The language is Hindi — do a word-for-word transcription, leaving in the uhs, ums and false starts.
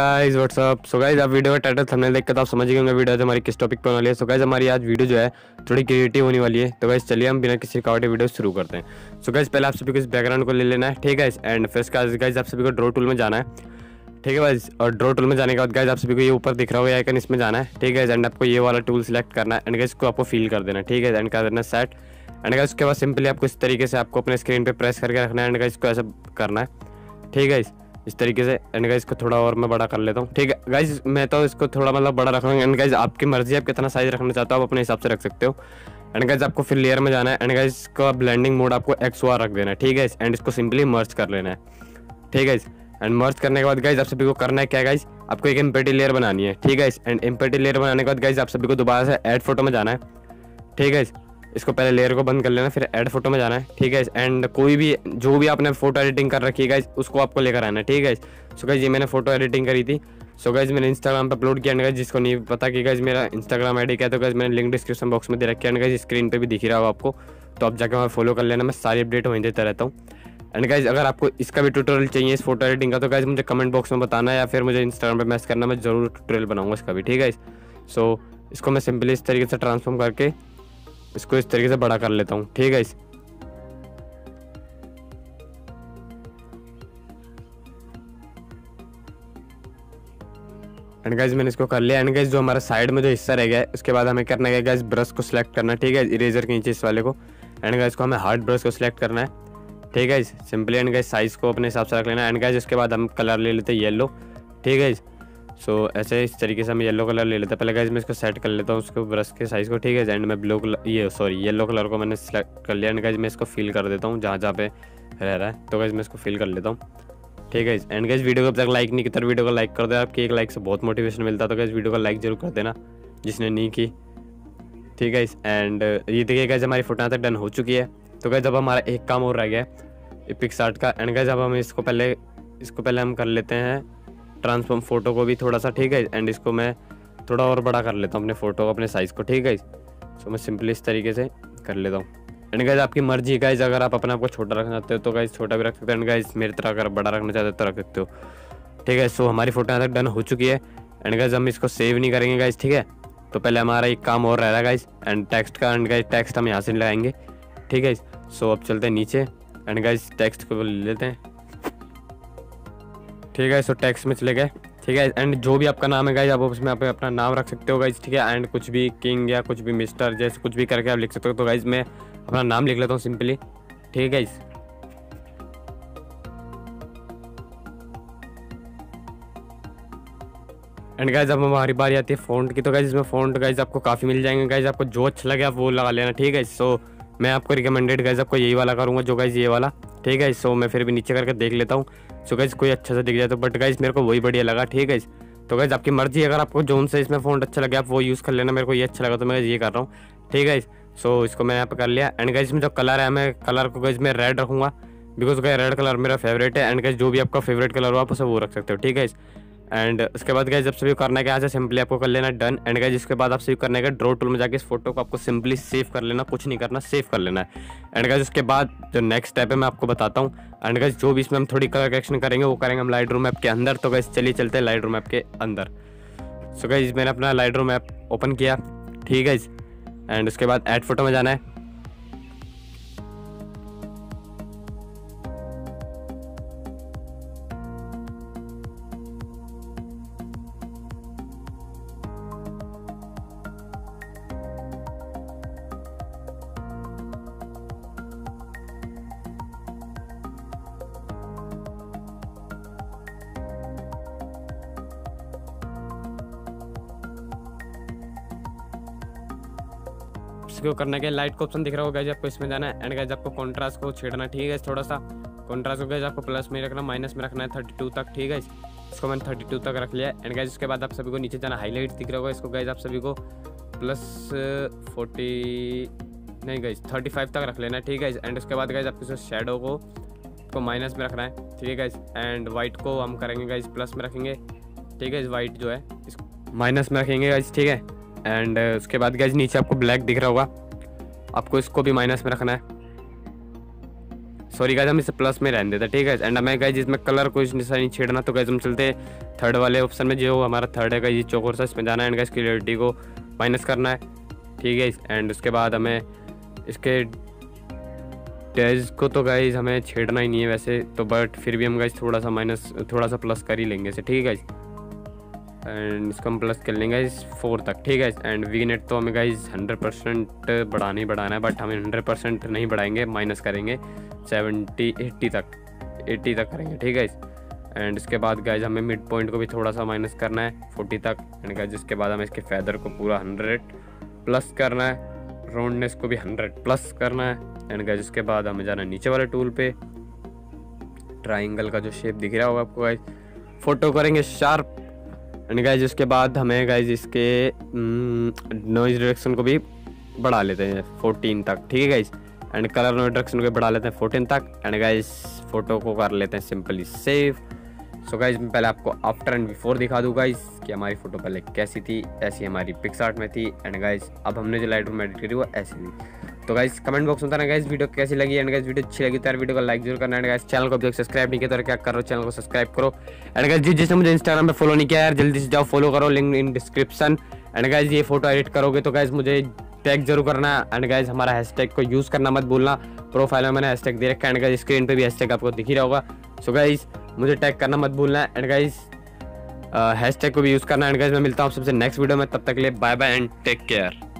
Guys what's up. सो गाइस आप वीडियो का टाइटल थंबनेल देखकर तो आप समझ गए होंगे वीडियो हमारी किस टॉपिक पर होने वाली है। सो गाइस हमारी आज वीडियो जो है थोड़ी क्रिएटिव होने वाली है। तो गाइस चलिए हम बिना किसी रुकावट वीडियो शुरू करते हैं। सो गाइस पहले आप सभी को इस बैकग्राउंड को ले लेना है, ठीक है। एंड फिर गाइस आप सभी को ड्रॉ टूल में जाना है, ठीक है गाइस। और ड्रॉ टूल में जाने के बाद गाइस आप सभी को ये ऊपर दिख रहा हुआ आइकन, इसमें जाना है, ठीक है। एंड आपको ये वाला टूल सिलेक्ट करना है एंड गाइस को आपको फील कर देना, ठीक है। एंड कर देना सेट। एंड गाइस उसके बाद सिंपली आपको इस तरीके से आपको अपने स्क्रीन पर प्रेस करके रखना है एंड गाइस को ऐसा करना है, ठीक है, इस तरीके से। एंड गाइस को थोड़ा और मैं बड़ा कर लेता हूँ, ठीक है गाइस। मैं तो इसको थोड़ा मतलब बड़ा रख रहा हूँ। एंड गाइस आपकी मर्जी, आप कितना साइज रखना चाहते हो आप अपने हिसाब से रख सकते हो। एंड गाइस आपको फिर लेयर में जाना है एंड गाइस का ब्लेंडिंग मोड आपको एक्सओआर रख देना है, ठीक है। एंड इसको सिंपली मर्ज कर लेना है, ठीक है। एंड मर्ज करने के बाद गाइस आप सभी को करना है क्या गाइस, आपको एक एम्पेटी लेयर बनानी है, ठीक है। एंड एम्पेटी लेयर बनाने के बाद गाइस आप सभी को दोबारा से ऐड फोटो में जाना है, ठीक है। इसको पहले लेयर को बंद कर लेना, फिर ऐड फोटो में जाना है, ठीक है। एंड कोई भी जो भी आपने फोटो एडिटिंग कर रखी है गाइस उसको आपको लेकर आना है, ठीक है। सो गाइस ये मैंने फोटो एडिटिंग करी थी। सो गाइस मैंने इंस्टाग्राम पे अपलोड किया। एंड गाइस जिसको नहीं पता कि गाइस मेरा इंस्टाग्राम आईडी क्या है तो गाइस मैंने लिंक डिस्क्रिप्शन बॉक्स में दे रखी है। एंड गाइस स्क्रीन पर भी दिख रहा होगा आपको, तो आप जाकर वहाँ फॉलो कर लेना। मैं सारी अपडेट वहीं देता रहता हूँ। एंड गाइस अगर आपको इसका भी ट्यूटोरियल चाहिए इस फोटो एडिटिंग का तो गाइस मुझे कमेंट बॉक्स में बताना या फिर मुझे इंस्टाग्राम पर मैसेज करना, मैं जरूर ट्यूटोरियल बनाऊँगा इसका भी, ठीक है। सो इसको मैं सिंपली इस तरीके से ट्रांसफॉर्म करके इसको इस तरीके से बड़ा कर लेता हूँ, ठीक है। इस एंड गाइस मैंने इसको कर लिया। एंड गाइस जो हमारा साइड में जो हिस्सा रह गया है उसके बाद हमें करना है गाइस ब्रश को सिलेक्ट करना, ठीक है, इरेजर के नीचे इस वाले को। एंड गाइस को हमें हार्ड ब्रश को सिलेक्ट करना है, ठीक है, सिंपली। एंड गाइस साइज को अपने हिसाब से रख लेना है। एंड गाइस उसके बाद हम कलर ले लेते हैं येलो, ठीक है। सो so, ऐसे इस तरीके से हम येलो कलर ले लेते हैं। पहले गाइस मैं इसको सेट कर लेता हूँ उसको ब्रश के साइज़ को, ठीक है। एंड मैं ब्लू कलर ये सॉरी येलो कलर को मैंने सेलेक्ट कर लिया। एंड गाइस मैं इसको फील कर देता हूँ जहाँ जहाँ पे रह रहा है, तो गाइस मैं इसको फील कर लेता हूँ, ठीक है। एंड गाइस वीडियो को अब तक लाइक नहीं किया तो वीडियो को लाइक कर दे, आपकी एक लाइक से बहुत मोटिवेशन मिलता है। तो गाइस वीडियो को लाइक जरूर कर देना जिसने नहीं की, ठीक है। एंड ये देखिए गाइस हमारी फोटो यहाँ तक डन हो चुकी है। तो गाइस अब हमारा एक काम और रह गया है पिक्सार्ट का। एंड गाइस अब हम इसको पहले इसको पहले हम कर लेते हैं ट्रांसफॉर्म फोटो को भी थोड़ा सा, ठीक है। एंड इसको मैं थोड़ा और बड़ा कर लेता हूँ अपने फोटो अपने साइज़ को, ठीक है। सो मैं सिंपली इस तरीके से कर लेता हूँ। एंड गाइस आपकी मर्जी है गाइस, अगर आप अपने आपको छोटा रखना चाहते हो तो गाइस छोटा भी रख सकते हो। एंड गाइस मेरी तरह अगर बड़ा रखना चाहते हो तो रख सकते हो, ठीक है। सो हमारी फोटो यहाँ तक डन हो चुकी है। एंड गाइस हम इसको सेव नहीं करेंगे गाइस, ठीक है। तो पहले हमारा एक काम और रह रहा है गाइस एंड टेक्स्ट का। एंड गाइस टेक्स्ट हम यहाँ से लगाएंगे, ठीक है। सो अब चलते हैं नीचे एंड गाइस टेक्स्ट को ले लेते हैं, ठीक है। सो टेक्स्ट में चले गए, ठीक है। एंड जो भी आपका नाम है गाइज आप उसमें आप अपना नाम रख सकते हो गाइज, ठीक है। एंड कुछ भी किंग या कुछ भी मिस्टर जैसे कुछ भी करके आप लिख सकते हो। तो गाइज मैं अपना नाम लिख लेता हूँ सिंपली, ठीक है गाइज। एंड गाइज अब हमारी बारी आती है फ़ॉन्ट की। तो गाइज इसमें फ़ॉन्ट गाइज आपको काफ़ी मिल जाएंगे गाइज, आपको जो अच्छा लगे आप वो लगा लेना, ठीक है। सो मैं आपको रिकमेंडेड गाइज आपको यही वाला करूँगा जो गाइज ये वाला, ठीक है। सो मैं फिर भी नीचे करके देख लेता हूँ। सो गाइस कोई अच्छा सा दिख जाए तो, बट गाइस मेरे को वही बढ़िया लगा, ठीक है। तो गाइस आपकी मर्जी, अगर आपको जोन से इसमें फ़ॉन्ट अच्छा लगे आप वो यूज़ कर लेना। मेरे को ये अच्छा लगा तो मैं ये कर रहा हूँ, ठीक है। सो इसको मैं यहाँ पे कर लिया। एंड गाइस में जो कलर है मैं कलर को गाइस मैं रेड रखूँगा बिकॉज गाइस रेड कलर मेरा फेवरेट है। एंड गाइस जो भी आपका फेवरेट कलर हो आप उसे वो रख सकते हो, ठीक है। एंड उसके बाद गाइस जब सभी करना क्या है सिंपली आपको कर लेना डन। एंड गाइस इसके बाद आप सभी करने का ड्रॉ टूल में जाके इस फोटो को आपको सिंपली सेव कर लेना, कुछ नहीं करना, सेव कर लेना है। एंड गाइस उसके बाद जो नेक्स्ट स्टेप है मैं आपको बताता हूँ। एंड गाइस जो भी इसमें हम थोड़ी कलर करेक्शन करेंगे वो करेंगे हम लाइटरूम ऐप के अंदर। तो गाइस चलिए चलते हैं लाइटरूम ऐप के अंदर। सो गाइस मैंने अपना लाइटरूम ऐप ओपन किया, ठीक है। एंड उसके बाद ऐड फोटो में जाना है। इसको करने के लाइट का ऑप्शन दिख रहा होगा गाइस, आपको इसमें जाना है। एंड गाइस आपको कॉन्ट्रास्ट को छेड़ना, ठीक है, थोड़ा सा। कॉन्ट्रास्ट को गाइस आपको प्लस में रखना, माइनस में रखना है थर्टी टू तक, ठीक है। इसको मैंने थर्टी टू तक रख लिया। एंड गाइस उसके बाद आप सभी को नीचे जाना, हाईलाइट दिख रहा होगा, इसको गाइस आप सभी को प्लस फोर्टी नहीं गाइस थर्टी फाइव तक रख लेना, ठीक है। एंड उसके बाद गाइस आपको शेडो को को माइनस में रखना है, ठीक है गाइस। एंड वाइट को हम करेंगे गाइस प्लस में रखेंगे, ठीक है। वाइट जो है इसको माइनस में रखेंगे गाइस, ठीक है। एंड उसके बाद गाइस नीचे आपको ब्लैक दिख रहा होगा, आपको इसको भी माइनस में रखना है। सॉरी गाइस हम इसे प्लस में रहने देते हैं, ठीक है। एंड हमें गाइस इसमें कलर कोई नहीं छेड़ना, तो गाइस हम चलते हैं थर्ड वाले ऑप्शन में, जो हमारा थर्ड है गाइस ये चौकोर सा, इसमें जाना है एंड गाइस क्लियरिटी को माइनस करना है, ठीक है। एंड उसके बाद हमें इसके टेज को तो गाइस हमें छेड़ना ही नहीं है वैसे तो, बट फिर भी हम गाइस थोड़ा सा माइनस थोड़ा सा प्लस कर ही लेंगे इसे, ठीक है गाइस। एंड इसको हम प्लस कर लेंगे गाइस फोर तक, ठीक है। एंड वी नेट तो हमें गाइस हंड्रेड परसेंट बढ़ाना ही बढ़ाना है, बट हम हंड्रेड परसेंट नहीं बढ़ाएंगे, माइनस करेंगे सेवेंटी एट्टी तक एट्टी तक करेंगे, ठीक है। एंड इसके बाद गाइस हमें मिड पॉइंट को भी थोड़ा सा माइनस करना है फोर्टी तक। एंड गाइस इसके बाद हमें इसके फैदर को पूरा हंड्रेड प्लस करना है, राउंडनेस को भी हंड्रेड प्लस करना है। एंड गाइस उसके बाद हमें जाना नीचे वाले टूल पे, ट्राइंगल का जो शेप दिख रहा होगा आपको गाइस फोटो करेंगे शार्प। एंड गाइस उसके बाद हमें गाइस इसके नॉइज रिडक्शन को भी बढ़ा लेते हैं फोर्टीन तक, ठीक है guys. And colour noise reduction को भी बढ़ा लेते हैं फोर्टीन तक। एंड गाइस फोटो को कर लेते हैं सिंपली सेव। सो गाइस मैं पहले आपको आफ्टर एंड बिफोर दिखा दूँ गाइस कि हमारी फ़ोटो पहले कैसी थी, ऐसी हमारी पिक्सार्ट में थी। एंड गाइस अब हमने जो लाइटरूम एडिट करी वो ऐसी थी। तो गाइस कमेंट बॉक्स में बताना गाइस वीडियो कैसी लगी। एंड गाइस वीडियो अच्छी लगी तो यार वीडियो को लाइक जरूर करना। एंड गाइस चैनल को अभी तक सब्सक्राइब नहीं किया तो यार क्या करो, चैनल को सब्सक्राइब करो। एंड गाइस जिस जिसने मुझे इंस्टाग्राम पर फॉलो नहीं किया यार जल्दी से जाओ फॉलो करो, link in description. And guys ये फोटो एडिट करोगे तो गाइस मुझे टैग जरूर करना। एंड गाइस हमारा हैशटैग को यूज़ करना मत भूलना, प्रोफाइल में मैंने हैशटैग दे रखा है। एंड गाइस स्क्रीन पर भी हैशटैग आपको दिख ही रहा होगा। सो गाइस मुझे टैग करना मत भूलना। एंड गाइस हैशटैग को भी यूज़ करना। एंड गाइस मैं मिलता हूँ आप सबसे नेक्स्ट वीडियो में, तब तक के लिए bye bye and take care.